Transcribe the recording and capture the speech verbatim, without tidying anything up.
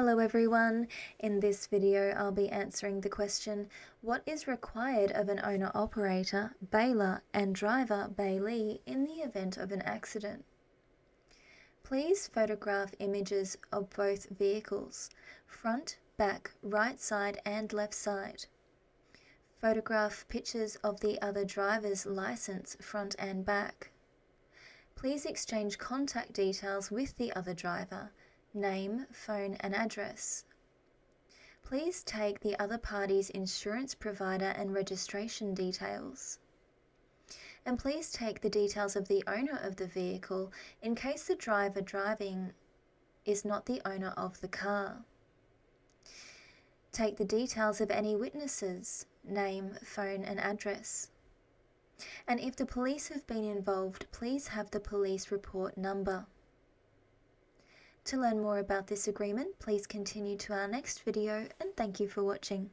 Hello everyone, in this video I'll be answering the question, what is required of an owner-operator, Bailor, and driver, Bailee, in the event of an accident? Please photograph images of both vehicles, front, back, right side and left side. Photograph pictures of the other driver's license, front and back. Please exchange contact details with the other driver. Name, phone and address. Please take the other party's insurance provider and registration details. And please take the details of the owner of the vehicle in case the driver driving is not the owner of the car. Take the details of any witnesses, name, phone and address. And if the police have been involved, please have the police report number. To learn more about this agreement, please continue to our next video, and thank you for watching.